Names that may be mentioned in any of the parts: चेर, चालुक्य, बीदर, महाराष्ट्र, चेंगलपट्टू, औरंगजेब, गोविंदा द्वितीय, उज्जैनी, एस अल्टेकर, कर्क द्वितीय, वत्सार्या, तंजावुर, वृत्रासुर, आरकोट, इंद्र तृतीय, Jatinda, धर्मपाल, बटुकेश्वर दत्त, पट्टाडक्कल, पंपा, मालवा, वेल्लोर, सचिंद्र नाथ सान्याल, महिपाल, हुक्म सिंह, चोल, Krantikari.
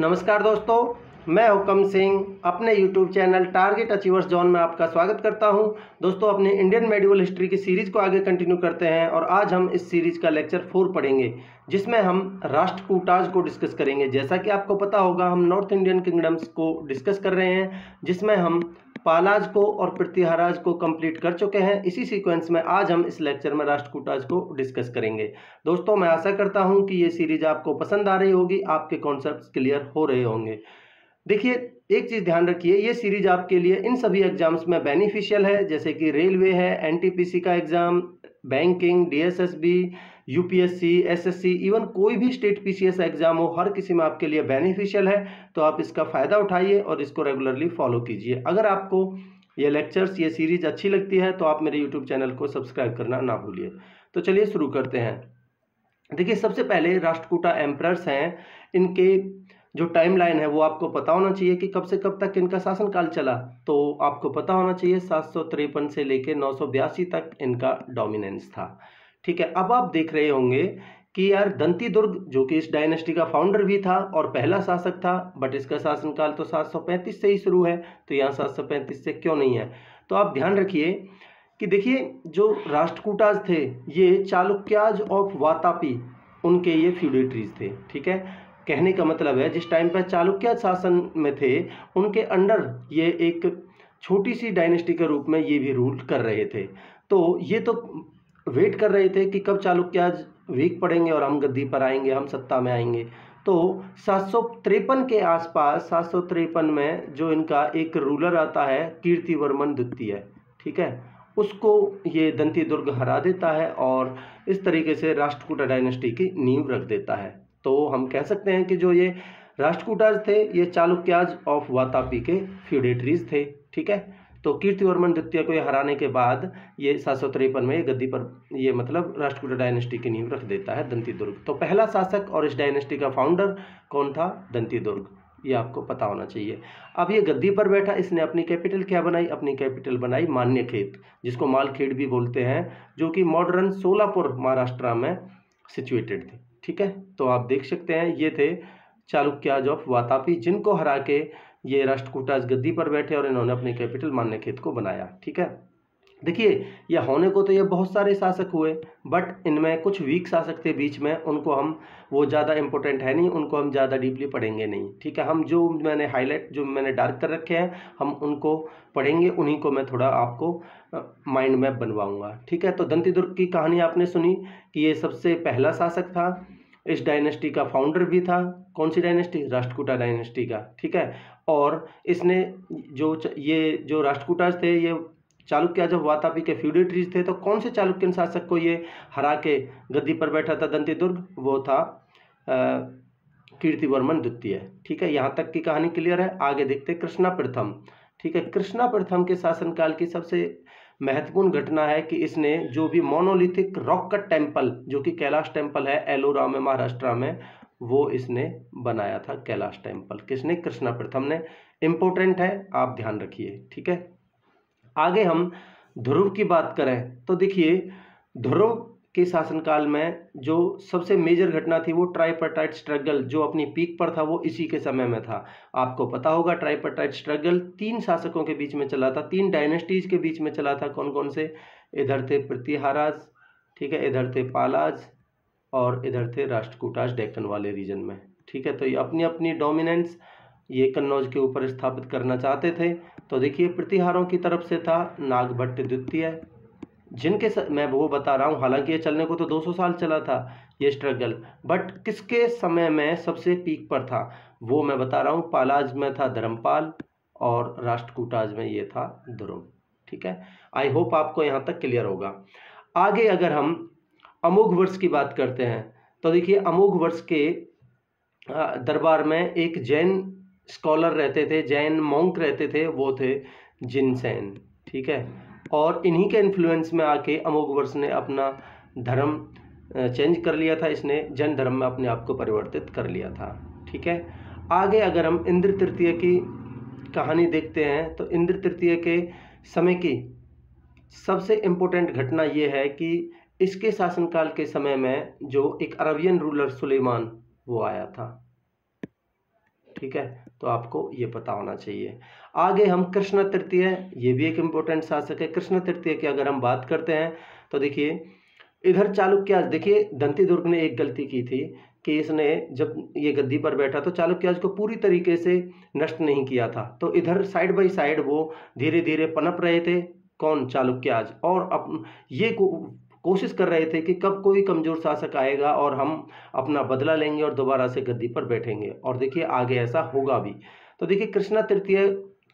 नमस्कार दोस्तों, मैं हुक्म सिंह अपने YouTube channel target achievers zone में आपका स्वागत करता हूं। दोस्तों, अपने इंडियन मेडिवल हिस्ट्री की सीरीज़ को आगे कंटिन्यू करते हैं और आज हम इस सीरीज़ का लेक्चर 4 पढ़ेंगे, जिसमें हम राष्ट्रकूटाज को डिस्कस करेंगे। जैसा कि आपको पता होगा, हम नॉर्थ इंडियन किंगडम्स को डिस्कस कर रहे हैं, जिसमें हम पालाज को और प्रतिहाराज को कंप्लीट कर चुके हैं। इसी सीक्वेंस में आज हम इस लेक्चर में राष्ट्रकूटाज को डिस्कस करेंगे। दोस्तों, मैं आशा करता हूँ कि ये सीरीज़ आपको पसंद आ रही होगी, आपके कॉन्सेप्ट क्लियर हो रहे होंगे। देखिए, एक चीज़ ध्यान रखिए, ये सीरीज आपके लिए इन सभी एग्जाम्स में बेनिफिशियल है, जैसे कि रेलवे है, एनटीपीसी का exam, banking, DSSB, UPSC, SSC, even कोई भी स्टेट पीसीएस एग्ज़ाम हो, हर किसी में आपके लिए बेनिफिशियल है। तो आप इसका फ़ायदा उठाइए और इसको रेगुलरली फॉलो कीजिए। अगर आपको ये लेक्चर्स, ये सीरीज़ अच्छी लगती है तो आप मेरे यूट्यूब चैनल को सब्सक्राइब करना ना भूलिए। तो चलिए शुरू करते हैं। देखिए, सबसे पहले राष्ट्रकूटा एम्परर्स हैं, इनके जो टाइमलाइन है वो आपको पता होना चाहिए कि कब से कब तक इनका शासनकाल चला। तो आपको पता होना चाहिए 753 से लेकर 982 तक इनका डोमिनेंस था। ठीक है, अब आप देख रहे होंगे कि यार दंती दुर्ग, जो कि इस डायनेस्टी का फाउंडर भी था और पहला शासक था, बट इसका शासनकाल तो 735 से ही शुरू है, तो यहाँ 735 से क्यों नहीं है? तो आप ध्यान रखिए कि देखिए, जो राष्ट्रकूटाज थे ये चालुक्याज ऑफ वातापी, उनके ये फ्यूडेटरीज थे। ठीक है, कहने का मतलब है जिस टाइम पर चालुक्य शासन में थे, उनके अंडर ये एक छोटी सी डायनेस्टी के रूप में ये भी रूल कर रहे थे। तो ये तो वेट कर रहे थे कि कब चालुक्य वीक पड़ेंगे और हम गद्दी पर आएंगे, हम सत्ता में आएंगे। तो 753 के आसपास, 753 में जो इनका एक रूलर आता है कीर्ति वर्मन द्वितीय, ठीक है, उसको ये दंती दुर्ग हरा देता है और इस तरीके से राष्ट्रकूटा डायनेस्टी की नींव रख देता है। तो हम कह सकते हैं कि जो ये राष्ट्रकूटाज थे ये चालुक्याज ऑफ वातापी के फ्यूडेटरीज थे। ठीक है, तो कीर्तिवर्मन द्वितीय को ये हराने के बाद ये 753 में ये गद्दी पर, ये मतलब राष्ट्रकूटा डायनेस्टी की नींव रख देता है दंती दुर्ग। तो पहला शासक और इस डायनेस्टी का फाउंडर कौन था? दंती दुर्ग, ये आपको पता होना चाहिए। अब ये गद्दी पर बैठा, इसने अपनी कैपिटल क्या बनाई? अपनी कैपिटल बनाई मान्यखेत, जिसको मालखेड़ भी बोलते हैं, जो कि मॉडर्न सोलापुर महाराष्ट्र में सिचुएटेड थे। ठीक है, तो आप देख सकते हैं ये थे चालुक्याज ऑफ वातापी, जिनको हरा के ये राष्ट्रकूटाज गद्दी पर बैठे और इन्होंने अपनी कैपिटल मान्यखेत को बनाया। ठीक है, देखिए, ये होने को तो ये बहुत सारे शासक हुए, बट इनमें कुछ वीक शासक थे बीच में, उनको हम, वो ज़्यादा इंपॉर्टेंट है नहीं, उनको हम ज़्यादा डीपली पढ़ेंगे नहीं। ठीक है, हम जो मैंने हाईलाइट, जो मैंने डार्क कर रखे हैं, हम उनको पढ़ेंगे, उन्हीं को मैं थोड़ा आपको माइंड मैप बनवाऊंगा। ठीक है, तो दंती दुर्ग की कहानी आपने सुनी कि ये सबसे पहला शासक था, इस डायनेस्टी का फाउंडर भी था। कौन सी डायनेस्टी? राष्ट्रकूटा डायनेस्टी का। ठीक है, और इसने जो, ये जो राष्ट्रकूटाज थे ये चालुक्य जब वातापी के फ्यूडेटरीज थे, तो कौन से चालुक्यन शासक को ये हरा के गद्दी पर बैठा था दंती दुर्ग? वो था कीर्तिवर्मन द्वितीय। ठीक है, यहाँ तक की कहानी क्लियर है। आगे देखते कृष्णा प्रथम। ठीक है, कृष्णा प्रथम के शासनकाल की सबसे महत्वपूर्ण घटना है कि इसने जो भी मोनोलिथिक रॉक कट टेम्पल, जो कि कैलाश टेम्पल है एलोरा में, महाराष्ट्र में, वो इसने बनाया था। कैलाश टेम्पल किसने? कृष्णा प्रथम ने। इम्पोर्टेंट है, आप ध्यान रखिए। ठीक है, आगे हम ध्रुव की बात करें तो देखिए, ध्रुव के शासनकाल में जो सबसे मेजर घटना थी वो ट्राइपार्टाइट स्ट्रगल, जो अपनी पीक पर था, वो इसी के समय में था। आपको पता होगा ट्राइपार्टाइट स्ट्रगल 3 शासकों के बीच में चला था, 3 डायनेस्टीज के बीच में चला था। कौन कौन से? इधर थे प्रतिहाराज, ठीक है, इधर थे पालाज और इधर थे राष्ट्रकूटाज, डेक्कन वाले रीजन में। ठीक है, तो ये अपनी अपनी डोमिनेंस ये कन्नौज के ऊपर स्थापित करना चाहते थे। तो देखिए, प्रतिहारों की तरफ से था नागभट्ट द्वितीय, जिनके मैं वो बता रहा हूँ, हालांकि ये चलने को तो 200 साल चला था ये स्ट्रगल, बट किसके समय में सबसे पीक पर था वो मैं बता रहा हूँ। पालाज में था धर्मपाल और राष्ट्रकूटाज में ये था ध्रुव। ठीक है, आई होप आपको यहाँ तक क्लियर होगा। आगे अगर हम अमोघवर्ष की बात करते हैं तो देखिए, अमोघवर्ष के दरबार में एक जैन स्कॉलर रहते थे, जैन मॉन्क रहते थे, वो थे जिनसेन। ठीक है, और इन्हीं के इन्फ्लुएंस में आके अमोघवर्ष ने अपना धर्म चेंज कर लिया था, इसने जैन धर्म में अपने आप को परिवर्तित कर लिया था। ठीक है, आगे अगर हम इंद्र तृतीय की कहानी देखते हैं तो इंद्र तृतीय के समय की सबसे इम्पोर्टेंट घटना ये है कि इसके शासनकाल के समय में जो एक अरबियन रूलर सुलेमान, वो आया था। ठीक है, तो आपको ये पता होना चाहिए। आगे हम कृष्णा तृतीय, ये भी एक इम्पोर्टेंट शासक है। कृष्णा तृतीय की अगर हम बात करते हैं तो देखिए इधर चालुक्य, देखिए दंती दुर्ग ने एक गलती की थी कि इसने जब ये गद्दी पर बैठा तो चालुक्य को पूरी तरीके से नष्ट नहीं किया था, तो इधर साइड बाय साइड वो धीरे धीरे पनप रहे थे। कौन? चालुक्य। और अब ये कोशिश कर रहे थे कि कब कोई कमज़ोर शासक आएगा और हम अपना बदला लेंगे और दोबारा से गद्दी पर बैठेंगे, और देखिए आगे ऐसा होगा भी। तो देखिए कृष्णा तृतीय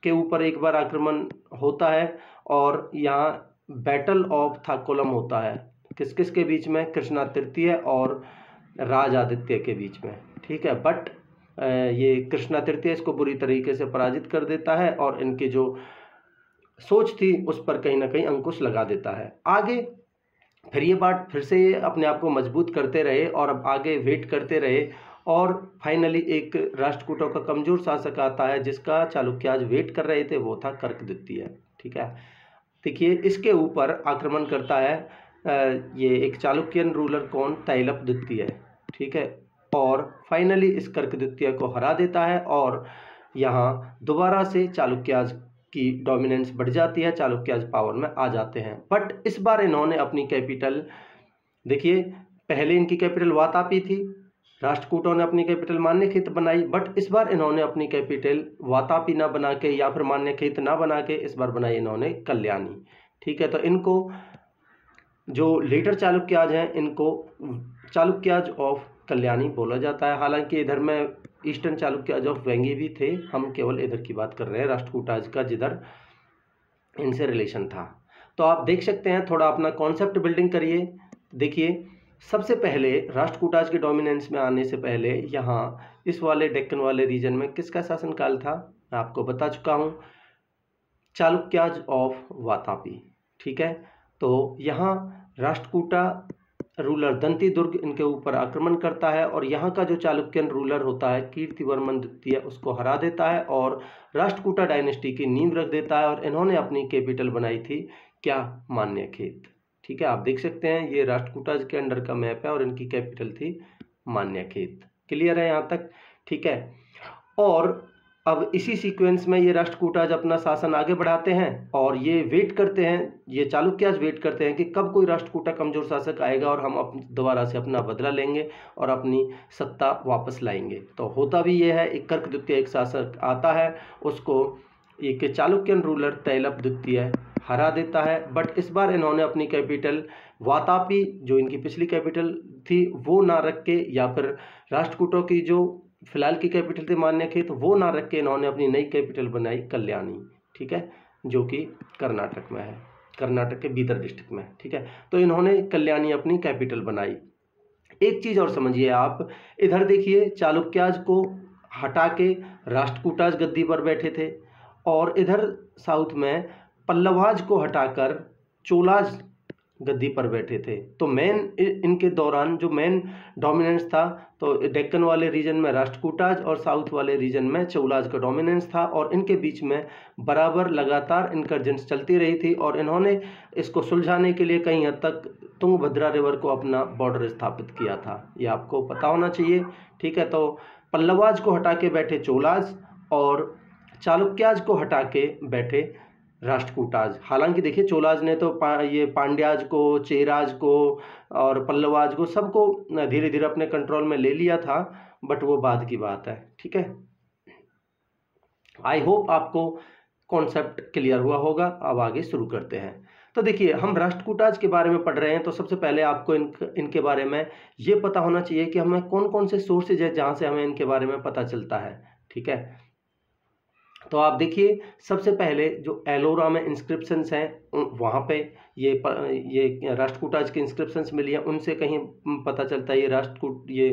के ऊपर एक बार आक्रमण होता है और यहाँ बैटल ऑफ थाकोलम होता है। किस किस के बीच में? कृष्णा तृतीय और राज आदित्य के बीच में, ठीक है। बट ये कृष्णा तृतीय इसको बुरी तरीके से पराजित कर देता है और इनकी जो सोच थी उस पर कहीं ना कहीं अंकुश लगा देता है। आगे फिर ये बात फिर से अपने आप को मजबूत करते रहे और अब आगे वेट करते रहे और फाइनली एक राष्ट्रकूटों का कमज़ोर शासक आता है जिसका चालुक्याज वेट कर रहे थे, वो था कर्क द्वितीय, ठीक है। देखिए इसके ऊपर आक्रमण करता है ये एक चालुक्यन रूलर, कौन? तैलप द्वितीय, ठीक है। और फाइनली इस कर्क द्वितीय को हरा देता है और यहाँ दोबारा से चालुक्याज की डोमिनेंस बढ़ जाती है, चालुक्याज पावर में आ जाते हैं। बट इस बार इन्होंने अपनी कैपिटल, देखिए पहले इनकी कैपिटल वातापी थी, राष्ट्रकूटों ने अपनी कैपिटल मान्यखेत बनाई, बट इस बार इन्होंने अपनी कैपिटल वातापी ना बना के या फिर मान्यखेत ना बना के इस बार बनाई इन्होंने कल्याणी, ठीक है। तो इनको जो लीडर चालुक्याज हैं इनको चालुक्याज ऑफ कल्याणी बोला जाता है। हालांकि इधर में ईस्टर्न चालुक्याज ऑफ वेंगी भी थे, हम केवल इधर की बात कर रहे हैं राष्ट्रकूटाज का जिधर इनसे रिलेशन था। तो आप देख सकते हैं, थोड़ा अपना कॉन्सेप्ट बिल्डिंग करिए। देखिए सबसे पहले राष्ट्रकूटाज के डोमिनेंस में आने से पहले यहाँ इस वाले डेक्कन वाले रीजन में किसका शासनकाल था? मैं आपको बता चुका हूँ, चालुक्याज ऑफ वातापी, ठीक है। तो यहाँ राष्ट्रकूटा रूलर दंती दुर्ग इनके ऊपर आक्रमण करता है और यहाँ का जो चालुक्यन रूलर होता है कीर्ति वर्मन द्वितीय उसको हरा देता है और राष्ट्रकूटा डायनेस्टी की नींव रख देता है। और इन्होंने अपनी कैपिटल बनाई थी क्या? मान्यखेत, ठीक है। आप देख सकते हैं ये राष्ट्रकूटा के अंडर का मैप है और इनकी कैपिटल थी मान्यखेत। क्लियर है यहाँ तक? ठीक है। और अब इसी सीक्वेंस में ये राष्ट्रकूटाज अपना शासन आगे बढ़ाते हैं और ये वेट करते हैं, ये चालुक्याज वेट करते हैं कि कब कोई राष्ट्रकूटा कमज़ोर शासक आएगा और हम दोबारा से अपना बदला लेंगे और अपनी सत्ता वापस लाएंगे। तो होता भी ये है, एक कर्क द्वितीय एक शासक आता है, उसको एक चालुक्यन रूलर तैलप द्वितीय हरा देता है। बट इस बार इन्होंने अपनी कैपिटल वातापी, जो इनकी पिछली कैपिटल थी, वो ना रख के या फिर राष्ट्रकूटों की जो फिलहाल की कैपिटल थी मान्यखेत वो ना रख के इन्होंने अपनी नई कैपिटल बनाई कल्याणी, ठीक है, जो कि कर्नाटक में है, कर्नाटक के बीदर डिस्ट्रिक्ट में, ठीक है। तो इन्होंने कल्याणी अपनी कैपिटल बनाई। एक चीज़ और समझिए आप, इधर देखिए चालुक्याज को हटा के राष्ट्रकूटाज गद्दी पर बैठे थे और इधर साउथ में पल्लवाज को हटाकर चोलाज गद्दी पर बैठे थे। तो मेन इनके दौरान जो मेन डोमिनेंस था, तो डेक्कन वाले रीजन में राष्ट्रकूटाज और साउथ वाले रीजन में चोलाज का डोमिनेंस था और इनके बीच में बराबर लगातार इनकर्जेंस चलती रही थी और इन्होंने इसको सुलझाने के लिए कहीं हद तक तुंगभद्रा रिवर को अपना बॉर्डर स्थापित किया था, ये आपको पता होना चाहिए, ठीक है। तो पल्लवाज को हटा के बैठे चोलाज और चालुक्याज को हटा के बैठे राष्ट्रकूटाज। हालांकि देखिए चोलाज ने तो ये पांड्याज को, चेराज को और पल्लवाज को सबको धीरे धीरे अपने कंट्रोल में ले लिया था, बट वो बाद की बात है, ठीक है। आई होप आपको कॉन्सेप्ट क्लियर हुआ होगा। अब आगे शुरू करते हैं। तो देखिए हम राष्ट्रकूटाज के बारे में पढ़ रहे हैं, तो सबसे पहले आपको इनके बारे में ये पता होना चाहिए कि हमें कौन कौन से सोर्सेज हैं जहाँ से हमें इनके बारे में पता चलता है, ठीक है। तो आप देखिए सबसे पहले जो एलोरा में इंस्क्रिप्शंस हैं वहाँ पे ये राष्ट्रकूटाज के इंस्क्रिप्शंस मिली हैं, उनसे कहीं पता चलता है ये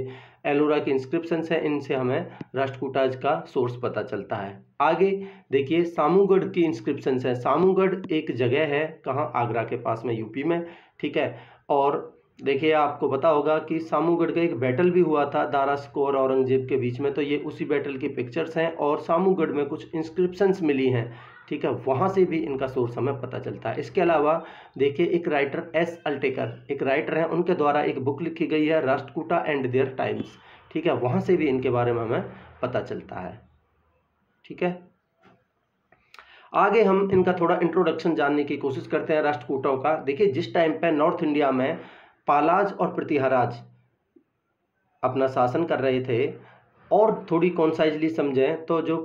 एलोरा के इंस्क्रिप्शंस हैं, इनसे हमें राष्ट्रकूटाज का सोर्स पता चलता है। आगे देखिए सामूगढ़ की इंस्क्रिप्शंस हैं। सामूगढ़ एक जगह है, कहाँ? आगरा के पास में, यूपी में, ठीक है। और देखिए आपको पता होगा कि सामूगढ़ का एक बैटल भी हुआ था दारास्को और औरंगजेब के बीच में, तो ये उसी बैटल की पिक्चर्स हैं और सामूगढ़ में कुछ इंस्क्रिप्शंस मिली हैं, ठीक है, वहाँ से भी इनका सोर्स हमें पता चलता है। इसके अलावा देखिए एक राइटर एस अल्टेकर, एक राइटर हैं, उनके द्वारा एक बुक लिखी गई है राष्ट्रकूटा एंड देयर टाइम्स, ठीक है, वहाँ से भी इनके बारे में हमें पता चलता है। ठीक है, आगे हम इनका थोड़ा इंट्रोडक्शन जानने की कोशिश करते हैं राष्ट्रकूटों का। देखिए, जिस टाइम पे नॉर्थ इंडिया में पालाज और प्रतिहाराज अपना शासन कर रहे थे, और थोड़ी कॉन्साइजली समझें तो जो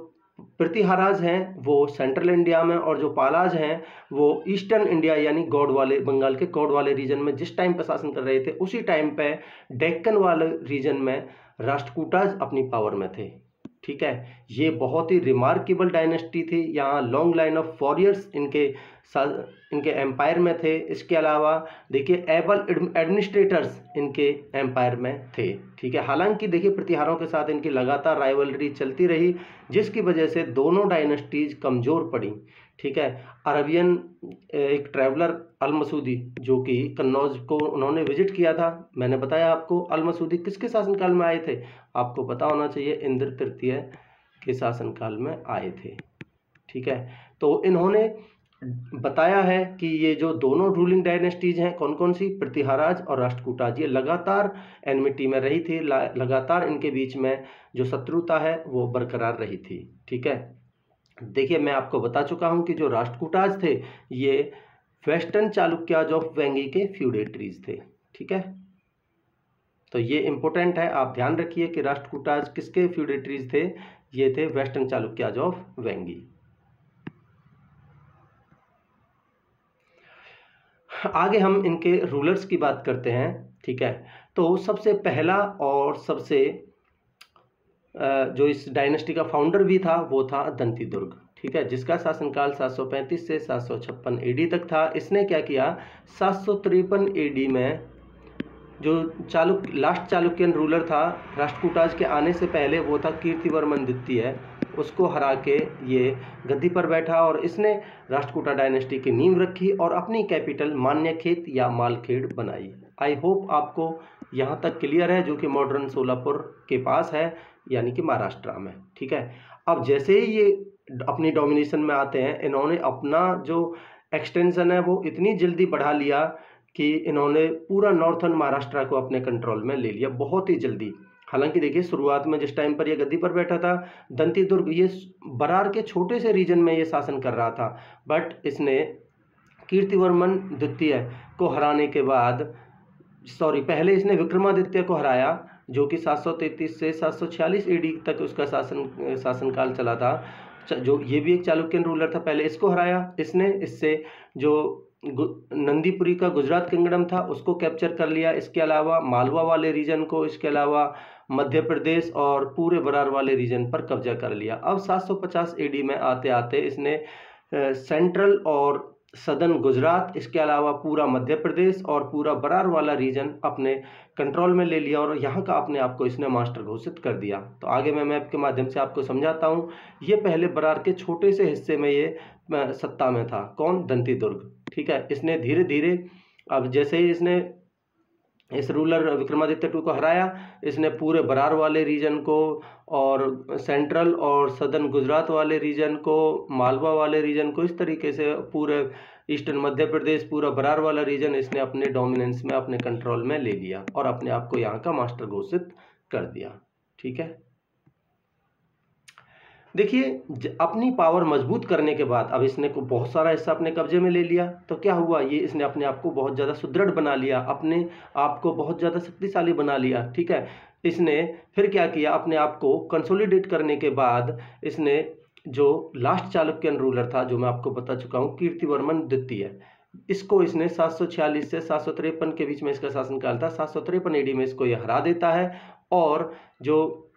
प्रतिहाराज हैं वो सेंट्रल इंडिया में और जो पालाज हैं वो ईस्टर्न इंडिया यानी गौड़ वाले, बंगाल के गौड़ वाले रीजन में जिस टाइम पर शासन कर रहे थे, उसी टाइम पे डेक्कन वाले रीजन में राष्ट्रकूटाज अपनी पावर में थे। ठीक है, ये बहुत ही रिमार्केबल डायनेस्टी थी। यहाँ लॉन्ग लाइन ऑफ वॉरियर्स इनके एम्पायर में थे। इसके अलावा देखिए, एबल एडमिनिस्ट्रेटर्स इनके एम्पायर में थे। ठीक है, हालांकि देखिए प्रतिहारों के साथ इनकी लगातार राइवलरी चलती रही, जिसकी वजह से दोनों डायनेस्टीज कमज़ोर पड़ी। ठीक है, अरबियन एक ट्रैवलर अल मसूदी, जो कि कन्नौज को उन्होंने विजिट किया था, मैंने बताया आपको। अल मसूदी किसके शासनकाल में आए थे, आपको पता होना चाहिए, इंद्र तृतीय के शासनकाल में आए थे। ठीक है, तो इन्होंने बताया है कि ये जो दोनों रूलिंग डायनेस्टीज हैं, कौन कौन सी, प्रतिहाराज और राष्ट्रकूटाज, ये लगातार एनिमिटी में रही थी, लगातार इनके बीच में जो शत्रुता है वो बरकरार रही थी। ठीक है, देखिए मैं आपको बता चुका हूँ कि जो राष्ट्रकूटाज थे ये वेस्टर्न चालुक्याज ऑफ वेंगी के फ्यूडेटरीज थे। ठीक है, तो ये इम्पोर्टेंट है, आप ध्यान रखिए कि राष्ट्रकूटाज किसके फ्यूडेटरीज थे, ये थे वेस्टर्न चालुक्याज ऑफ वेंगी। आगे हम इनके रूलर्स की बात करते हैं। ठीक है, तो सबसे पहला और सबसे जो इस डायनेस्टी का फाउंडर भी था वो था दंती दुर्ग। ठीक है, जिसका शासनकाल 735 से 756 एडी तक था। इसने क्या किया, 753 एडी में जो लास्ट चालुक्यन रूलर था राष्ट्रकूटाज के आने से पहले, वो था कीर्ति वर्मन द्वितीय, उसको हरा के ये गद्दी पर बैठा और इसने राष्ट्रकूटा डायनेस्टी की नींव रखी और अपनी कैपिटल मान्यखेत या मालखेड़ बनाई। आई होप आपको यहाँ तक क्लियर है, जो कि मॉडर्न सोलापुर के पास है, यानी कि महाराष्ट्र में। ठीक है, अब जैसे ही ये अपनी डोमिनेशन में आते हैं, इन्होंने अपना जो एक्सटेंशन है वो इतनी जल्दी बढ़ा लिया कि इन्होंने पूरा नॉर्थन महाराष्ट्र को अपने कंट्रोल में ले लिया, बहुत ही जल्दी। हालांकि देखिए, शुरुआत में जिस टाइम पर यह गद्दी पर बैठा था, दंती दुर्ग, ये बरार के छोटे से रीजन में ये शासन कर रहा था, बट इसने कीर्तिवर्मन द्वितीय को हराने के बाद, सॉरी, पहले इसने विक्रमादित्य को हराया, जो कि 733 से 746 एडी तक उसका शासनकाल चला था, जो ये भी एक चालुक्यन रूलर था। पहले इसको हराया इसने, इससे जो नंदीपुरी का गुजरात किंगडम था उसको कैप्चर कर लिया, इसके अलावा मालवा वाले रीजन को, इसके अलावा मध्य प्रदेश और पूरे बरार वाले रीजन पर कब्जा कर लिया। अब 750 एडी में आते आते इसने सेंट्रल और सदर्न गुजरात, इसके अलावा पूरा मध्य प्रदेश और पूरा बरार वाला रीजन अपने कंट्रोल में ले लिया और यहाँ का अपने आप को इसने मास्टर घोषित कर दिया। तो आगे मैं मैप के माध्यम से आपको समझाता हूँ। ये पहले बरार के छोटे से हिस्से में ये सत्ता में था, कौन, दंती दुर्ग। ठीक है, इसने धीरे धीरे, अब जैसे ही इसने इस रूलर विक्रमादित्य टू को हराया, इसने पूरे बरार वाले रीजन को और सेंट्रल और सदर्न गुजरात वाले रीजन को, मालवा वाले रीजन को, इस तरीके से पूरे ईस्टर्न मध्य प्रदेश, पूरा बरार वाला रीजन इसने अपने डोमिनेंस में, अपने कंट्रोल में ले लिया और अपने आप को यहाँ का मास्टर घोषित कर दिया। ठीक है, देखिए अपनी पावर मजबूत करने के बाद, अब इसने को बहुत सारा हिस्सा अपने कब्जे में ले लिया, तो क्या हुआ, ये इसने अपने आप को बहुत ज़्यादा सुदृढ़ बना लिया, अपने आप को बहुत ज़्यादा शक्तिशाली बना लिया। ठीक है, इसने फिर क्या किया, अपने आप को कंसोलिडेट करने के बाद इसने जो लास्ट चालुक्यन रूलर था, जो मैं आपको बता चुका हूँ, कीर्तिवर्मन द्वितीय, इसको इसने 746 से 753 के बीच में इसका शासनकाल था, 753 एडी में इसको यह हरा देता है और जो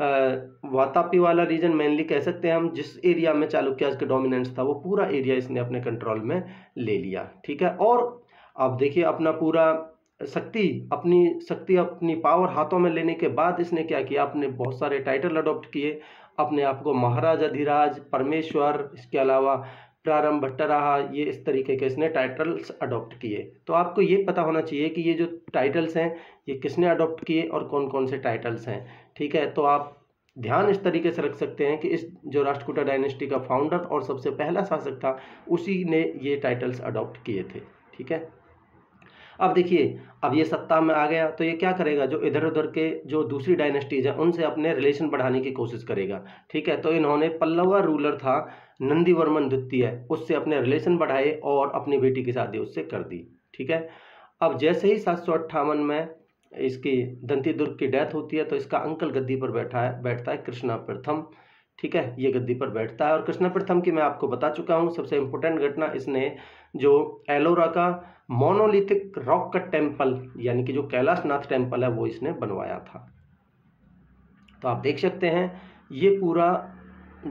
वातापी वाला रीजन, मेनली कह सकते हैं हम, जिस एरिया में चालुक्याज का डोमिनेंस था, वो पूरा एरिया इसने अपने कंट्रोल में ले लिया। ठीक है, और आप देखिए अपना पूरा शक्ति अपनी पावर हाथों में लेने के बाद इसने क्या किया, अपने बहुत सारे टाइटल अडॉप्ट किए, अपने आप को महाराज, अधिराज, परमेश्वर, इसके अलावा प्रारंभ रहा, ये इस तरीके के इसने टाइटल्स अडॉप्ट किए। तो आपको ये पता होना चाहिए कि ये जो टाइटल्स हैं ये किसने अडॉप्ट किए और कौन कौन से टाइटल्स हैं। ठीक है, तो आप ध्यान इस तरीके से रख सकते हैं कि इस जो राष्ट्रकूटा डायनेस्टी का फाउंडर और सबसे पहला शासक था, उसी ने ये टाइटल्स अडॉप्ट किए थे। ठीक है, अब देखिए, अब ये सत्ता में आ गया तो ये क्या करेगा, जो इधर उधर के जो दूसरी डायनेस्टीज है उनसे अपने रिलेशन बढ़ाने की कोशिश करेगा। ठीक है, तो इन्होंने पल्लवा रूलर था नंदी वर्मन द्वितीय, उससे अपने रिलेशन बढ़ाए और अपनी बेटी की शादी उससे कर दी। ठीक है, अब जैसे ही 758 में इसकी दंती दुर्ग की डेथ होती है तो इसका अंकल गद्दी पर बैठता है कृष्णा प्रथम। ठीक है, ये गद्दी पर बैठता है और कृष्णा प्रथम की मैं आपको बता चुका हूँ सबसे इम्पोर्टेंट घटना, इसने जो एलोरा का मोनोलिथिक रॉक का टेम्पल यानी कि जो कैलाश टेम्पल है वो इसने बनवाया था। तो आप देख सकते हैं ये पूरा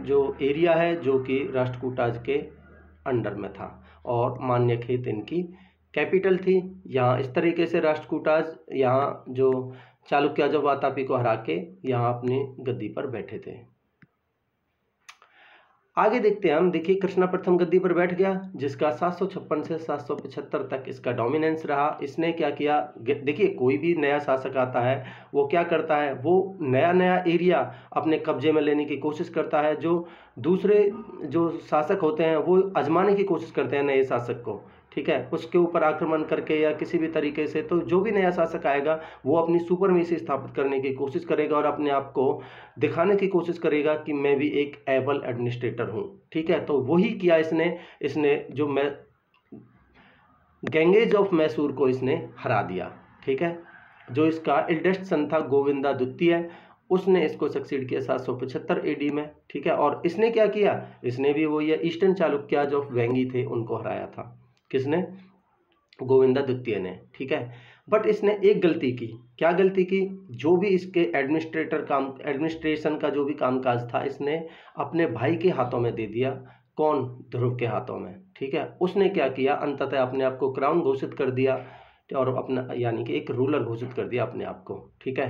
जो एरिया है जो कि राष्ट्रकूट आज के अंडर में था और मान्यखेत इनकी कैपिटल थी। यहाँ इस तरीके से राष्ट्रकूटाज यहाँ जो चालुक्य जब वातापी को हरा के यहाँ अपनी गद्दी पर बैठे थे। आगे देखते हैं हम, देखिए कृष्णा प्रथम गद्दी पर बैठ गया जिसका 756 से 775 तक इसका डोमिनेंस रहा। इसने क्या किया, देखिए कोई भी नया शासक आता है वो क्या करता है, वो नया नया एरिया अपने कब्जे में लेने की कोशिश करता है। जो दूसरे जो शासक होते हैं वो आजमाने की कोशिश करते हैं नए शासक को। ठीक है, उसके ऊपर आक्रमण करके या किसी भी तरीके से, तो जो भी नया शासक आएगा वो अपनी सुपरमेसी स्थापित करने की कोशिश करेगा और अपने आप को दिखाने की कोशिश करेगा कि मैं भी एक एबल एडमिनिस्ट्रेटर हूँ। ठीक है, तो वही किया इसने जो मैं गैंगेज ऑफ मैसूर को इसने हरा दिया। ठीक है, जो इसका एल्डेस्ट सन था गोविंदा द्वितीय उसने इसको सक्सीड किया 775 AD में। ठीक है, और इसने क्या किया, इसने भी वो ये ईस्टर्न चालुक्य जो वेंगी थे उनको हराया था। किसने, गोविंदा द्वितीय ने। ठीक है, बट इसने एक गलती की, क्या गलती की, जो भी इसके एडमिनिस्ट्रेशन का जो भी कामकाज था इसने अपने भाई के हाथों में दे दिया। कौन, ध्रुव के हाथों में। ठीक है, उसने क्या किया, अंततः अपने आप को क्राउन घोषित कर दिया और अपना यानी कि एक रूलर घोषित कर दिया अपने आप को। ठीक है,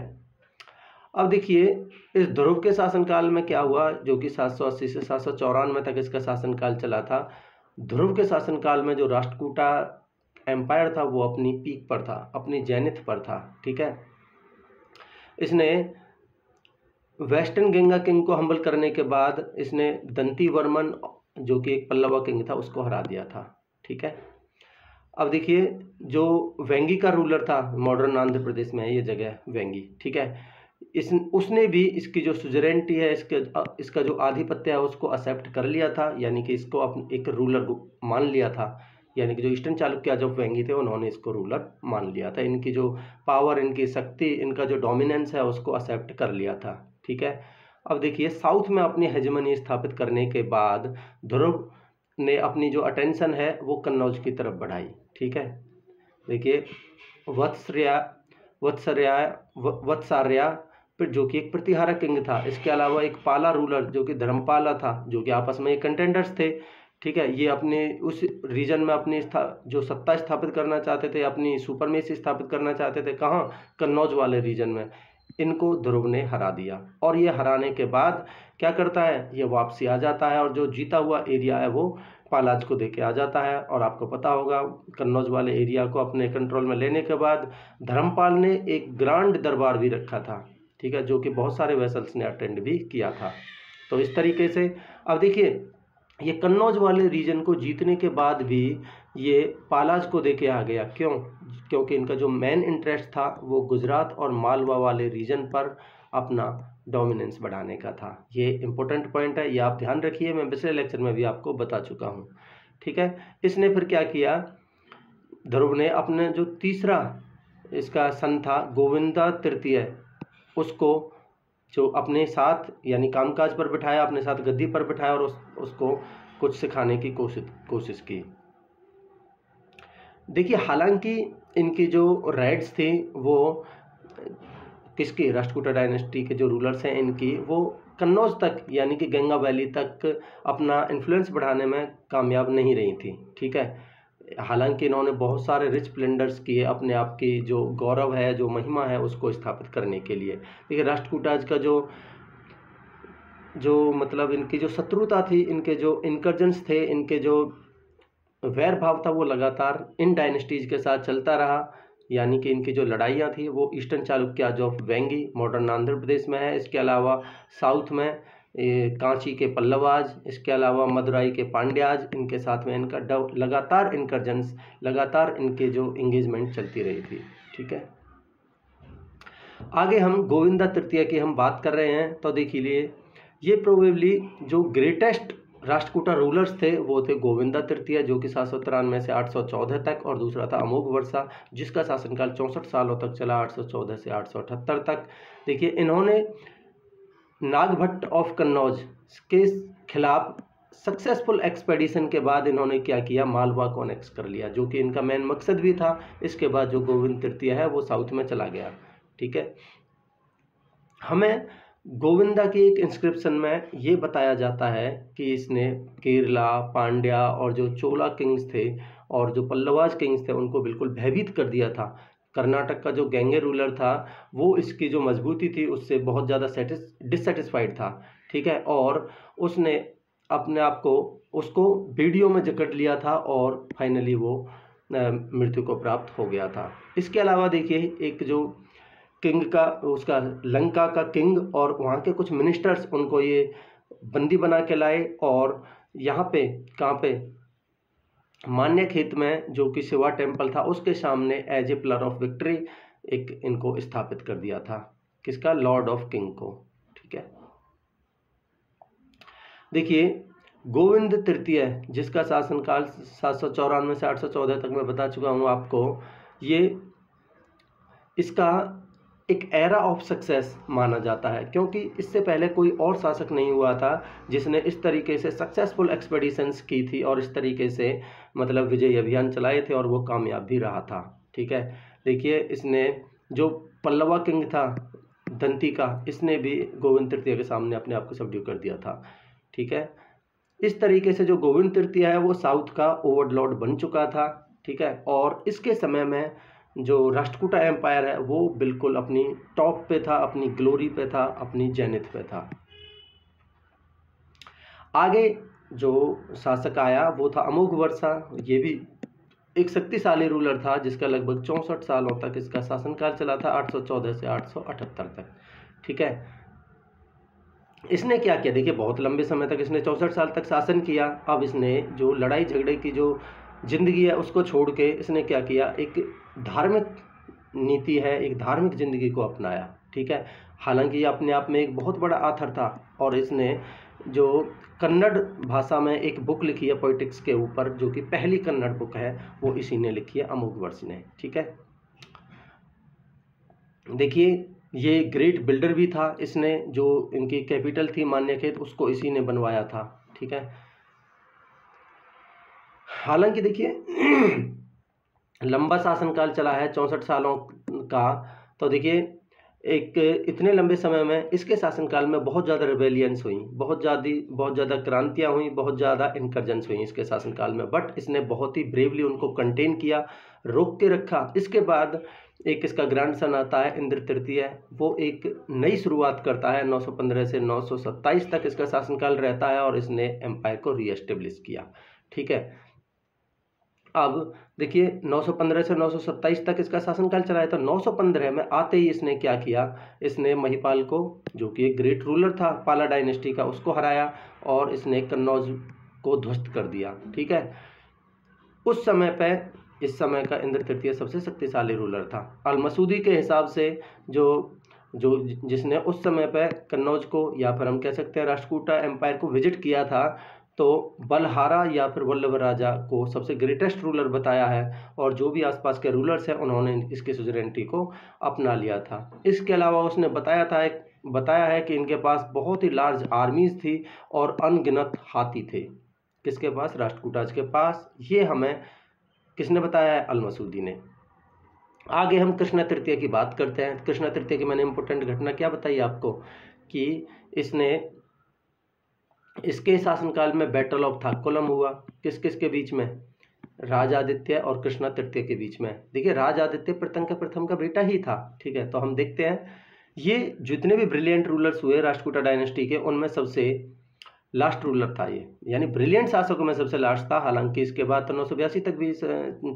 अब देखिए इस ध्रुव के शासनकाल में क्या हुआ, जो कि 780 से 794 तक इसका शासनकाल चला था। ध्रुव के शासनकाल में जो राष्ट्रकूटा एम्पायर था वो अपनी पीक पर था, अपनी जेनिथ पर था। ठीक है, इसने वेस्टर्न गंगा किंग को हम्बल करने के बाद इसने दंती वर्मन जो कि एक पल्लवा किंग था उसको हरा दिया था। ठीक है, अब देखिए जो वेंगी का रूलर था, मॉडर्न आंध्र प्रदेश में है ये जगह वेंगी। ठीक है, उसने भी इसकी जो सुजरेनिटी है, इसका जो आधिपत्य है उसको एक्सेप्ट कर लिया था, यानी कि इसको एक रूलर मान लिया था। यानी कि जो ईस्टर्न चालुक्य जब वेंगी थे उन्होंने इसको रूलर मान लिया था, इनकी जो पावर, इनकी शक्ति, इनका जो डोमिनेंस है उसको एक्सेप्ट कर लिया था। ठीक है, अब देखिए साउथ में अपनी हेजेमनी स्थापित करने के बाद ध्रुव ने अपनी जो अटेंशन है वो कन्नौज की तरफ बढ़ाई। ठीक है, देखिए वत्सार्या फिर जो कि एक प्रतिहार किंग था, इसके अलावा एक पाला रूलर जो कि धर्मपाला था, जो कि आपस में कंटेंडर्स थे। ठीक है, ये अपने उस रीजन में अपनी जो सत्ता स्थापित करना चाहते थे, अपनी सुपरमेसी स्थापित करना चाहते थे, कहाँ, कन्नौज वाले रीजन में। इनको ध्रुव ने हरा दिया और ये हराने के बाद क्या करता है, ये वापसी आ जाता है और जो जीता हुआ एरिया है वो पालाज को देके आ जाता है। और आपको पता होगा कन्नौज वाले एरिया को अपने कंट्रोल में लेने के बाद धर्मपाल ने एक ग्रांड दरबार भी रखा था। ठीक है, जो कि बहुत सारे वेसल्स ने अटेंड भी किया था। तो इस तरीके से अब देखिए ये कन्नौज वाले रीजन को जीतने के बाद भी ये पालाज को देके आ गया। क्यों, क्योंकि इनका जो मेन इंटरेस्ट था वो गुजरात और मालवा वाले रीजन पर अपना डोमिनेंस बढ़ाने का था। ये इम्पोर्टेंट पॉइंट है, ये आप ध्यान रखिए, मैं पिछले लेक्चर में भी आपको बता चुका हूँ। ठीक है, इसने फिर क्या किया, ध्रुव ने अपने जो तीसरा इसका सन था गोविंदा तृतीय उसको जो अपने साथ यानी कामकाज पर बिठाया, अपने साथ गद्दी पर बिठाया और उसको कुछ सिखाने की कोशिश की। देखिए हालांकि इनकी जो रेड्स थी वो किसकी, राष्ट्रकूट डायनेस्टी के जो रूलर्स हैं इनकी, वो कन्नौज तक यानी कि गंगा वैली तक अपना इन्फ्लुएंस बढ़ाने में कामयाब नहीं रही थी। ठीक है, हालांकि इन्होंने बहुत सारे रिच प्लेंडर्स किए अपने आप की जो गौरव है, जो महिमा है उसको स्थापित करने के लिए। देखिए राष्ट्रकूटाज का जो मतलब इनकी जो शत्रुता थी, इनके जो इनकर्जन्स थे, इनके जो वैर भाव था वो लगातार इन डायनेस्टीज के साथ चलता रहा। यानी कि इनकी जो लड़ाइयाँ थी वो ईस्टर्न चालुक्य जो वेंगी मॉडर्न आंध्र प्रदेश में है, इसके अलावा साउथ में कांची के पल्लवाज, इसके अलावा मदुराई के पांड्याज, इनके साथ में इनका लगातार इनकर्जन्स, लगातार इनके जो इंगेजमेंट चलती रही थी। ठीक है, आगे हम गोविंदा तृतीय की हम बात कर रहे हैं। तो देख लीजिए, ये प्रोबेबली जो ग्रेटेस्ट राष्ट्रकूटा रूलर्स थे वो थे गोविंदा तृतीय, जो कि 793 से 814 तक, और दूसरा था अमोघवर्षा, जिसका शासनकाल 64 सालों तक चला, 814 से 878 तक। देखिए, इन्होंने नागभट्ट ऑफ कन्नौज के खिलाफ सक्सेसफुल एक्सपेडिशन के बाद इन्होंने क्या किया, मालवा को अनेक्स कर लिया, जो कि इनका मेन मकसद भी था। इसके बाद जो गोविंद तृतीय है वो साउथ में चला गया। ठीक है, हमें गोविंदा की एक इंस्क्रिप्शन में ये बताया जाता है कि इसने केरला, पांड्या और जो चोला किंग्स थे और जो पल्लवाज किंग्स थे उनको बिल्कुल भयभीत कर दिया था। कर्नाटक का जो गेंगे रूलर था वो इसकी जो मजबूती थी उससे बहुत ज़्यादा डिससेटिस्फाइड था। ठीक है, और उसने अपने आप को उसको वीडियो में जकड़ लिया था और फाइनली वो मृत्यु को प्राप्त हो गया था। इसके अलावा देखिए, एक जो किंग का, उसका लंका का किंग और वहाँ के कुछ मिनिस्टर्स, उनको ये बंदी बना के लाए और यहाँ पे कहाँ पे, मान्यखेत में, जो कि शिवा टेम्पल था उसके सामने, as a pillar of victory एक इनको स्थापित कर दिया था। किसका, लॉर्ड ऑफ किंग को। ठीक है, देखिए गोविंद तृतीय, जिसका शासनकाल 794 से 814 तक, मैं बता चुका हूँ आपको, ये इसका एक एरा ऑफ सक्सेस माना जाता है, क्योंकि इससे पहले कोई और शासक नहीं हुआ था जिसने इस तरीके से सक्सेसफुल एक्सपेडिशंस की थी और इस तरीके से मतलब विजय अभियान चलाए थे और वो कामयाब भी रहा था। ठीक है, देखिए, इसने जो पल्लवा किंग था दंती का, इसने भी गोविंद तृतीय के सामने अपने आप को सबड्यू कर दिया था। ठीक है, इस तरीके से जो गोविंद तृतीय है वो साउथ का ओवरलॉर्ड बन चुका था। ठीक है, और इसके समय में जो राष्ट्रकूटा एम्पायर है वो बिल्कुल अपनी टॉप पे था, अपनी ग्लोरी पे था, अपनी जेनिथ पे था। आगे जो शासक आया वो था अमोघवर्षा। ये भी एक शक्तिशाली रूलर था जिसका लगभग 64 सालों तक इसका शासनकाल चला था, 814 से 878 तक। ठीक है, इसने क्या किया, देखिए बहुत लंबे समय तक इसने 64 साल तक शासन किया। अब इसने जो लड़ाई झगड़े की जो जिंदगी है उसको छोड़ के इसने क्या किया, एक धार्मिक नीति है, एक धार्मिक जिंदगी को अपनाया। ठीक है, हालांकि ये अपने आप में एक बहुत बड़ा आथर था और इसने जो कन्नड़ भाषा में एक बुक लिखी है पॉलिटिक्स के ऊपर, जो कि पहली कन्नड़ बुक है वो इसी ने लिखी है, अमोघवर्ष ने। ठीक है, देखिए ये ग्रेट बिल्डर भी था। इसने जो इनकी कैपिटल थी मान्यखेत उसको इसी ने बनवाया था। ठीक है, हालांकि देखिए लंबा शासनकाल चला है 64 सालों का, तो देखिए एक इतने लंबे समय में इसके शासनकाल में बहुत ज़्यादा रिबेलियंस हुई, बहुत ज़्यादा क्रांतियाँ हुई, बहुत ज़्यादा इनकर्जेंस हुई इसके शासनकाल में, बट इसने बहुत ही ब्रेवली उनको कंटेन किया, रोक के रखा। इसके बाद एक इसका ग्रैंडसन आता है इंद्र तृतीय, वो एक नई शुरुआत करता है, 915 से 927 तक इसका शासनकाल रहता है और इसने एम्पायर को रीएस्टेब्लिश किया। ठीक है, अब देखिए 915 से 927 तक इसका शासनकाल चलाया था। 915 में आते ही इसने क्या किया, इसने महिपाल को, जो कि एक ग्रेट रूलर था पाला डायनेस्टी का, उसको हराया और इसने कन्नौज को ध्वस्त कर दिया। ठीक है, उस समय पे इस समय का इंद्र तृतीय सबसे शक्तिशाली रूलर था। अल मसूदी के हिसाब से जो जिसने उस समय पे कन्नौज को, या फिर हम कह सकते हैं राष्ट्रकूटा एम्पायर को विजिट किया था, तो बलहारा या फिर वल्लभ राजा को सबसे ग्रेटेस्ट रूलर बताया है और जो भी आसपास के रूलर्स हैं उन्होंने इसकी सुजरेनिटी को अपना लिया था। इसके अलावा उसने बताया है कि इनके पास बहुत ही लार्ज आर्मीज थी और अनगिनत हाथी थे। किसके पास, राष्ट्रकूटाज के पास। ये हमें किसने बताया है, अल मसूदी ने। आगे हम कृष्ण तृतीय की बात करते हैं। कृष्ण तृतीय की मैंने इम्पोर्टेंट घटना क्या बताई आपको, कि इसने इसके शासनकाल में बैटल ऑफ थाक्कोलम हुआ। किस किस के बीच में, राज आदित्य और कृष्णा तृतीय के बीच में। देखिए राज आदित्य प्रथम का बेटा ही था। ठीक है, तो हम देखते हैं ये जितने भी ब्रिलियंट रूलर्स हुए राष्ट्रकूटा डायनेस्टी के, उनमें सबसे लास्ट रूलर था ये, यानी ब्रिलियंट शासकों में सबसे लास्ट था। हालांकि इसके बाद तो 982 तक भी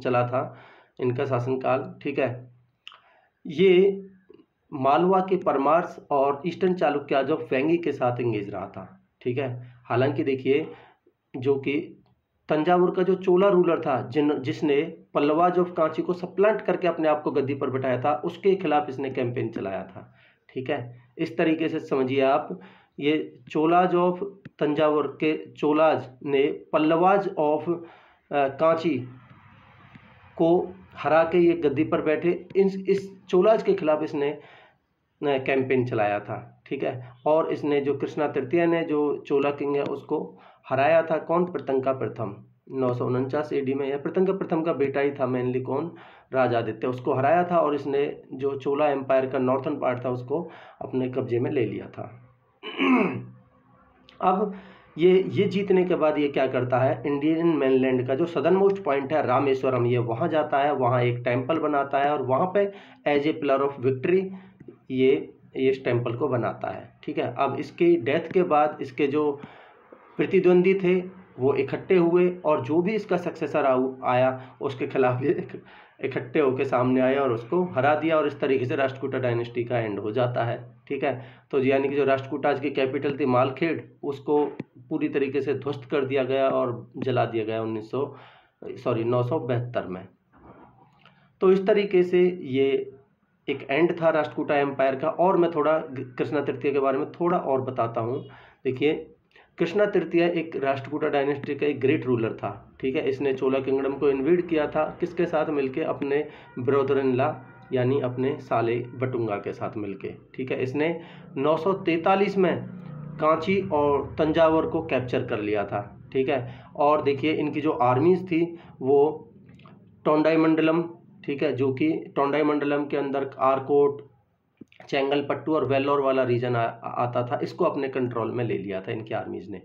चला था इनका शासनकाल। ठीक है, ये मालवा के परमार्श और ईस्टर्न चालुक्य जब वेंगी के साथ एंगेज रहा था, ठीक है। हालांकि देखिए जो कि तंजावुर का जो चोला रूलर था जिसने पल्लवा जो कांची को सप्लांट करके अपने आप को गद्दी पर बिठाया था, उसके खिलाफ इसने कैंपेन चलाया था, ठीक है। इस तरीके से समझिए आप, ये चोलाज ऑफ तंजावुर के चोलाज ने पल्लवाज ऑफ कांची को हरा के ये गद्दी पर बैठे, इस चोलाज के खिलाफ इसने कैंपेन चलाया था, ठीक है। और इसने जो कृष्णा तृतीय ने जो चोला किंग है उसको हराया था, कौन? प्रतंका प्रथम 949 AD में। यह प्रतंका प्रथम का बेटा ही था मेनली, कौन? राज आदित्य। उसको हराया था और इसने जो चोला एम्पायर का नॉर्थन पार्ट था उसको अपने कब्जे में ले लिया था। अब ये जीतने के बाद ये क्या करता है, इंडियन मेनलैंड का जो सदर्न मोस्ट पॉइंट है रामेश्वरम, ये वहाँ जाता है, वहाँ एक टेम्पल बनाता है और वहाँ पे as a pillar of victory ये इस टेम्पल को बनाता है, ठीक है। अब इसकी डेथ के बाद इसके जो प्रतिद्वंदी थे वो इकट्ठे हुए और जो भी इसका सक्सेसर आया उसके खिलाफ ये इकट्ठे होकर सामने आया और उसको हरा दिया, और इस तरीके से राष्ट्रकूट डायनेस्टी का एंड हो जाता है, ठीक है। तो यानी कि जो राष्ट्रकूट आज की कैपिटल थी मालखेड़, उसको पूरी तरीके से ध्वस्त कर दिया गया और जला दिया गया 972 में। तो इस तरीके से ये एक एंड था राष्ट्रकूट एम्पायर का। और मैं थोड़ा कृष्णा तृतीय के बारे में थोड़ा और बताता हूँ। देखिए कृष्णा तृतीय एक राष्ट्रकूट डायनेस्टी का एक ग्रेट रूलर था, ठीक है। इसने चोला किंगडम को इन्वेड किया था, किसके साथ मिलके? अपने ब्रदर इन लॉ यानी अपने साले बटुंगा के साथ मिलके, ठीक है। इसने 943 में कांची और तंजावर को कैप्चर कर लिया था, ठीक है। और देखिए इनकी जो आर्मीज़ थी वो टोंडाईमंडलम, ठीक है, जो कि टोंडाईमंडलम के अंदर आरकोट, चेंगलपट्टू और वेल्लोर वाला रीजन आता था, इसको अपने कंट्रोल में ले लिया था इनकी आर्मीज़ ने।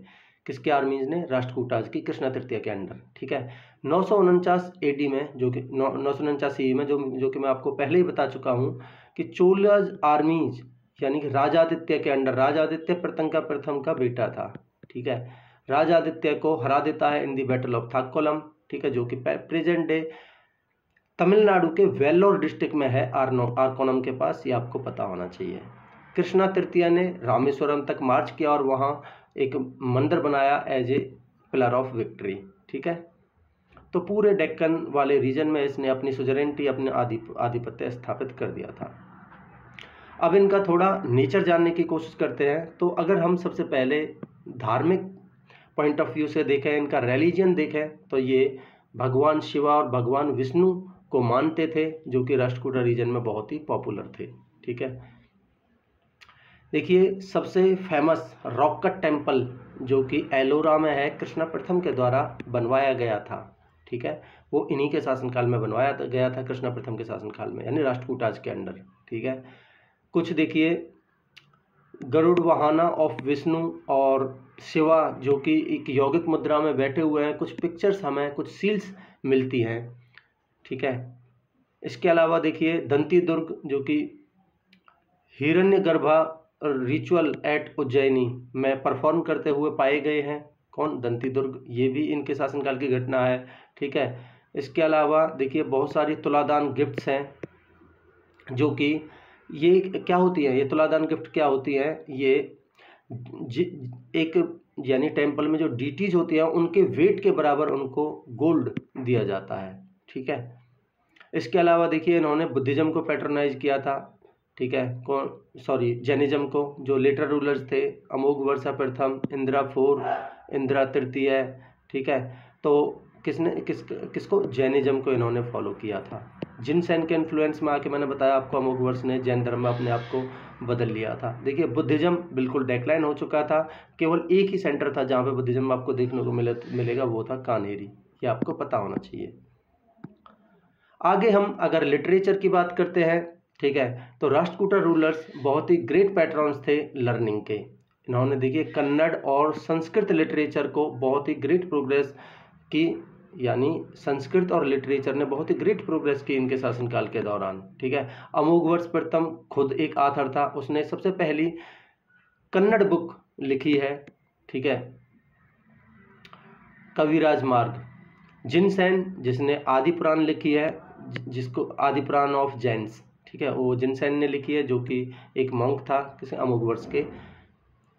किसके आर्मीज़ ने? राष्ट्रकूटाज की कृष्णा तृतीय के अंडर, ठीक है। 949 AD में जो कि 949 में जो कि मैं आपको पहले ही बता चुका हूँ कि चोलाज आर्मीज यानी कि राज आदित्य के अंडर, राज आदित्य प्रतंका प्रथम का बेटा था, ठीक है। राज आदित्य को हरा देता है इन दी बैटल ऑफ थाक्कोलम, ठीक है, जो कि प्रेजेंट डे तमिलनाडु के वेल्लोर डिस्ट्रिक्ट में है, आरकोनम के पास, ये आपको पता होना चाहिए। कृष्णा तृतीय ने रामेश्वरम तक मार्च किया और वहाँ एक मंदिर बनाया as a pillar of victory, ठीक है। तो पूरे डेक्कन वाले रीजन में इसने अपनी सुजरेनिटी, अपने आधिपत्य स्थापित कर दिया था। अब इनका थोड़ा नेचर जानने की कोशिश करते हैं। तो अगर हम सबसे पहले धार्मिक पॉइंट ऑफ व्यू से देखें, इनका रिलीजन देखें, तो ये भगवान शिवा और भगवान विष्णु को मानते थे, जो कि राष्ट्रकूट रीजन में बहुत ही पॉपुलर थे, ठीक है। देखिए सबसे फेमस रॉकट टेम्पल जो कि एलोरा में है, कृष्णा प्रथम के द्वारा बनवाया गया था, ठीक है। वो इन्हीं के शासनकाल में बनवाया गया था, कृष्णा प्रथम के शासनकाल में, यानी राष्ट्रकूटाज के अंडर, ठीक है। कुछ देखिए गरुड़ वाहना ऑफ विष्णु और शिवा जो कि एक यौगिक मुद्रा में बैठे हुए हैं, कुछ पिक्चर्स हमें, कुछ सील्स मिलती हैं, ठीक है। इसके अलावा देखिए दंती दुर्ग जो कि हिरण्यगर्भा रिचुअल एट उज्जैनी में परफॉर्म करते हुए पाए गए हैं, कौन? दंती दुर्ग। ये भी इनके शासनकाल की घटना है, ठीक है। इसके अलावा देखिए बहुत सारी तुलादान गिफ्ट्स हैं जो कि ये क्या होती है, ये तुलादान गिफ्ट क्या होती है? ये एक यानी टेम्पल में जो डीटीज होती है उनके वेट के बराबर उनको गोल्ड दिया जाता है, ठीक है। इसके अलावा देखिए इन्होंने बुद्धिज़्म को पैट्रोनाइज किया था, ठीक है, जैनिज़्म को, जो लेटर रूलर्स थे अमोघवर्ष प्रथम, इंद्र तृतीय, ठीक है। तो किसको जैनिज़्म को इन्होंने फॉलो किया था। जिनसेन के इन्फ्लुएंस में आके मैंने बताया आपको अमोघवर्ष ने जैन धर्म में अपने आप को बदल लिया था। देखिए बुद्धिज़्म बिल्कुल डेक्लाइन हो चुका था, केवल एक ही सेंटर था जहाँ पर बुद्धिज़्म आपको देखने को मिलेगा, वो था कान्हेरी, ये आपको पता होना चाहिए। आगे हम अगर लिटरेचर की बात करते हैं, ठीक है, तो राष्ट्रकूट रूलर्स बहुत ही ग्रेट पैट्रॉन्स थे लर्निंग के। इन्होंने देखिए कन्नड़ और संस्कृत लिटरेचर को बहुत ही ग्रेट प्रोग्रेस की, यानी संस्कृत और लिटरेचर ने बहुत ही ग्रेट प्रोग्रेस की इनके शासनकाल के दौरान, ठीक है। अमोघवर्ष प्रथम खुद एक आथर था, उसने सबसे पहली कन्नड़ बुक लिखी है, ठीक है, कविराज मार्ग। जिनसेन जिसने आदि पुराण लिखी है, जिसको आदि पुराण ऑफ जैन्स, ठीक है, वो जिनसेन ने लिखी है, जो कि एक मॉन्क था किसी अमोघवर्ष के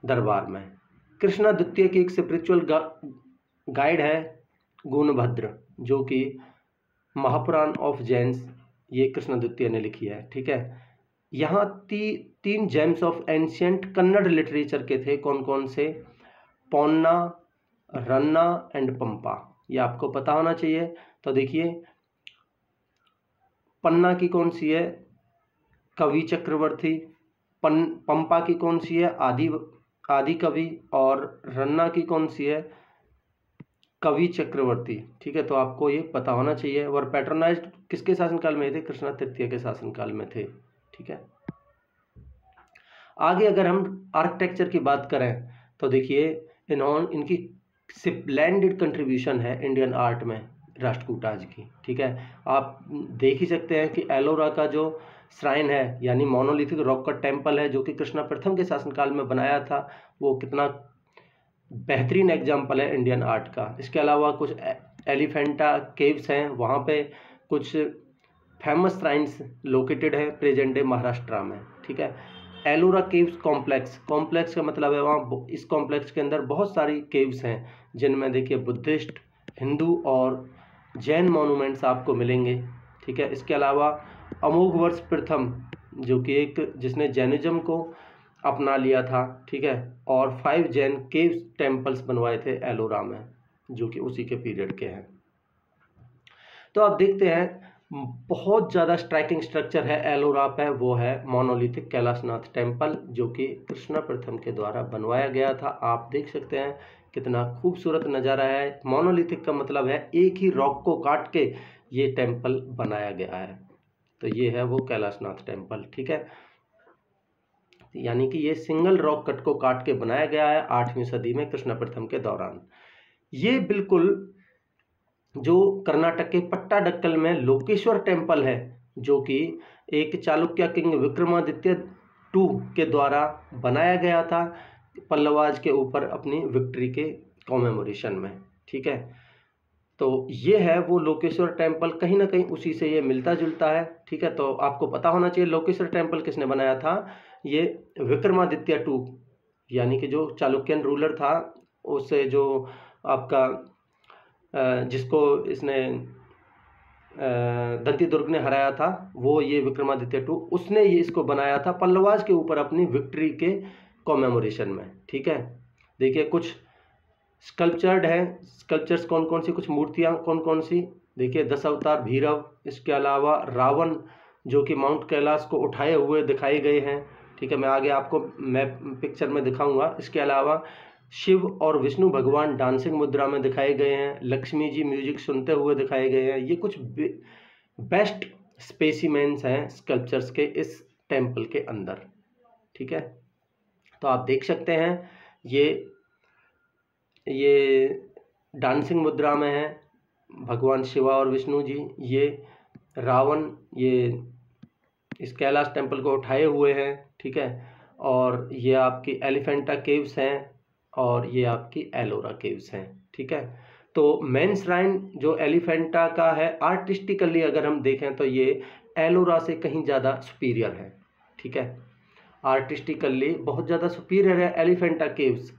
दरबार में। कृष्णा द्वितीय की एक स्पिरिचुअल गाइड है गुणभद्र, जो कि महापुराण ऑफ जैन्स, ये कृष्णा द्वितीय ने लिखी है। ठीक है, यहाँ तीन gems of ancient Kannada literature के थे, कौन कौन से? पौन्ना, रन्ना एंड पंपा, ये आपको पता होना चाहिए। तो देखिए पन्ना की कौन सी है? कवि चक्रवर्ती। पंपा की कौन सी है? आदि कवि। और रन्ना की कौन सी है? कवि चक्रवर्ती। ठीक है, तो आपको ये पता होना चाहिए। और पैट्रोनाइज्ड किसके शासनकाल में थे? कृष्णा तृतीय के शासनकाल में थे। ठीक है, आगे अगर हम आर्किटेक्चर की बात करें तो देखिए इनकी स्प्लेंडेड कंट्रीब्यूशन है इंडियन आर्ट में राष्ट्रकूट आज की। ठीक है, आप देख ही सकते हैं कि एलोरा का जो श्राइन है, यानी मोनोलिथिक रॉक का टेम्पल है, जो कि कृष्णा प्रथम के शासनकाल में बनाया था, वो कितना बेहतरीन एग्जाम्पल है इंडियन आर्ट का। इसके अलावा कुछ एलिफेंटा केव्स हैं, वहाँ पे कुछ फेमस श्राइन्स लोकेटेड हैं प्रेजेंट डे महाराष्ट्र में। ठीक है, एलोरा केव्स कॉम्प्लेक्स का मतलब है वहाँ, इस कॉम्प्लेक्स के अंदर बहुत सारी केव्स हैं, जिनमें देखिए बुद्धिस्ट, हिंदू और जैन मॉन्यूमेंट्स आपको मिलेंगे। ठीक है, इसके अलावा अमोघवर्ष प्रथम, जो कि जिसने जैनिज्म को अपना लिया था, ठीक है, और 5 जैन केव टेम्पल्स बनवाए थे एलोरा में, जो कि उसी के पीरियड के हैं। तो आप देखते हैं बहुत ज़्यादा स्ट्राइकिंग स्ट्रक्चर है एलोरा पे, वो है मोनोलिथिक कैलाशनाथ टेम्पल, जो कि कृष्णा प्रथम के द्वारा बनवाया गया था। आप देख सकते हैं कितना खूबसूरत नज़ारा है। मोनोलिथिक का मतलब है एक ही रॉक को काट के ये टेम्पल बनाया गया है। तो ये है वो कैलाशनाथ टेम्पल। ठीक है, यानी कि ये सिंगल रॉक कट को काट के बनाया गया है 8वीं सदी में कृष्णा प्रथम के दौरान। ये बिल्कुल जो कर्नाटक के पट्टाडक्कल में लोकेश्वर टेम्पल है, जो कि एक चालुक्य किंग विक्रमादित्य 2 के द्वारा बनाया गया था पल्लवाज के ऊपर अपनी विक्ट्री के कॉमेमोरेशन में। ठीक है, तो ये है वो लोकेश्वर टेम्पल, कहीं ना कहीं उसी से ये मिलता जुलता है। ठीक है, तो आपको पता होना चाहिए लोकेश्वर टेम्पल किसने बनाया था। ये विक्रमादित्य 2, यानी कि जो चालुक्यन रूलर था, उससे जो आपका जिसको इसने दंती दुर्ग ने हराया था, वो ये विक्रमादित्य 2, उसने ये इसको बनाया था पल्लवाज के ऊपर अपनी विक्ट्री के कॉमेमोरेशन में। ठीक है, देखिए कुछ स्कल्पचर्ड है, स्कल्पचर्स कौन कौन सी, कुछ मूर्तियाँ कौन कौन सी, देखिए दशावतार भीरव, इसके अलावा रावण जो कि माउंट कैलाश को उठाए हुए दिखाए गए हैं। ठीक है, मैं आगे आपको मैप पिक्चर में दिखाऊंगा। इसके अलावा शिव और विष्णु भगवान डांसिंग मुद्रा में दिखाए गए हैं, लक्ष्मी जी म्यूजिक सुनते हुए दिखाए गए हैं। ये कुछ बेस्ट स्पेसिमेंस हैं स्कल्पचर्स के इस टेम्पल के अंदर। ठीक है, तो आप देख सकते हैं ये डांसिंग मुद्रा में है भगवान शिवा और विष्णु जी, ये रावण ये इस कैलाश टेम्पल को उठाए हुए हैं। ठीक है, और ये आपकी एलिफेंटा केव्स हैं और ये आपकी एलोरा केव्स हैं। ठीक है, तो मेन श्राइन जो एलिफेंटा का है, आर्टिस्टिकली अगर हम देखें तो ये एलोरा से कहीं ज़्यादा सुपीरियर है। ठीक है, आर्टिस्टिकली बहुत ज़्यादा सुपीरियर है एलिफेंटा केव्स।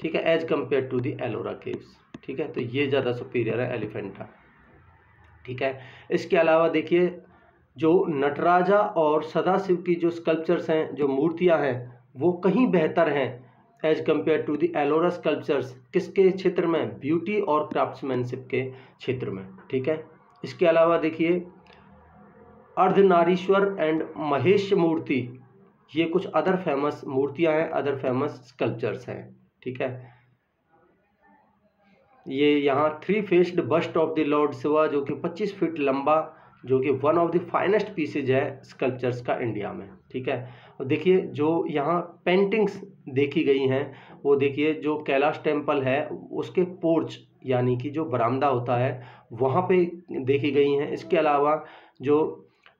ठीक है, as compare to the Ellora caves. ठीक है, तो ये ज़्यादा सुपीरियर है एलिफेंटा। ठीक है, इसके अलावा देखिए जो नटराजा और सदाशिव की जो स्कल्पचर्स हैं, जो मूर्तियां हैं, वो कहीं बेहतर हैं as compare to the Ellora sculptures. किसके क्षेत्र में? ब्यूटी और क्राफ्ट्समैनशिप के क्षेत्र में। ठीक है, इसके अलावा देखिए अर्धनारीश्वर एंड महेश मूर्ति, ये कुछ अदर फेमस मूर्तियां हैं, अदर फेमस स्कल्पचर्स हैं। ठीक है, ये यहाँ 3 faced bust of the lord Shiva, जो कि 25 फीट लंबा, जो कि one of the finest pieces है स्कल्पचर्स का इंडिया में। ठीक है, और देखिए जो यहाँ पेंटिंग्स देखी गई हैं, वो देखिए जो कैलाश टेम्पल है उसके पोर्च, यानी कि जो बरामदा होता है, वहाँ पे देखी गई हैं। इसके अलावा जो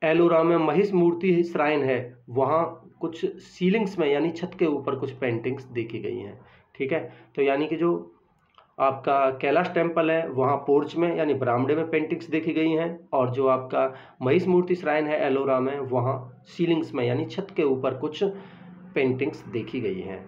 एलोरा में महिष मूर्ति श्राइन है, वहाँ कुछ सीलिंग्स में यानी छत के ऊपर कुछ पेंटिंग्स देखी गई हैं। ठीक है, तो यानी कि जो आपका कैलाश टेम्पल है वहाँ पोर्च में यानी बरामदे में पेंटिंग्स देखी गई हैं, और जो आपका महिष मूर्ति श्राइन है एलोरा में वहाँ सीलिंग्स में यानी छत के ऊपर कुछ पेंटिंग्स देखी गई हैं।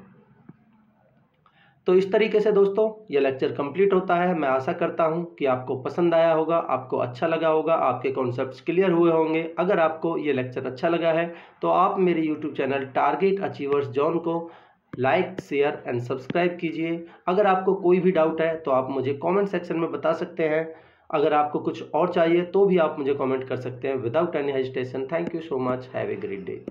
तो इस तरीके से दोस्तों ये लेक्चर कंप्लीट होता है। मैं आशा करता हूं कि आपको पसंद आया होगा, आपको अच्छा लगा होगा, आपके कॉन्सेप्ट्स क्लियर हुए होंगे। अगर आपको ये लेक्चर अच्छा लगा है तो आप मेरे YouTube channel target achievers zone को लाइक, शेयर एंड सब्सक्राइब कीजिए। अगर आपको कोई भी डाउट है तो आप मुझे कॉमेंट सेक्शन में बता सकते हैं। अगर आपको कुछ और चाहिए तो भी आप मुझे कॉमेंट कर सकते हैं without any hesitation. Thank you so much. Have a great day.